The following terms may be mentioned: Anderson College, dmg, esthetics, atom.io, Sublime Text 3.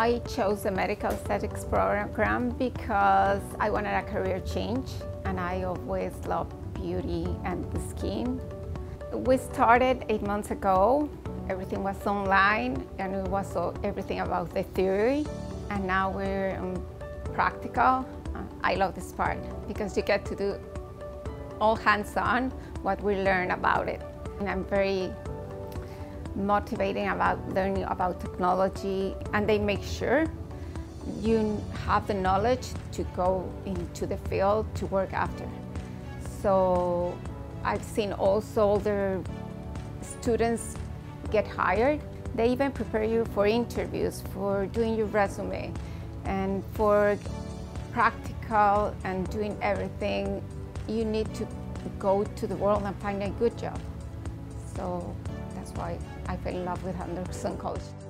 I chose the medical aesthetics program because I wanted a career change, and I always loved beauty and the skin. We started 8 months ago. Everything was online, and it was everything about the theory. And now we're practical. I love this part because you get to do all hands-on what we learn about it. And I'm very motivating about learning about technology, and they make sure you have the knowledge to go into the field to work after. So I've seen also older students get hired. They even prepare you for interviews, for doing your resume, and for practical and doing everything. You need to go to the world and find a good job. So that's why I fell in love with Anderson College.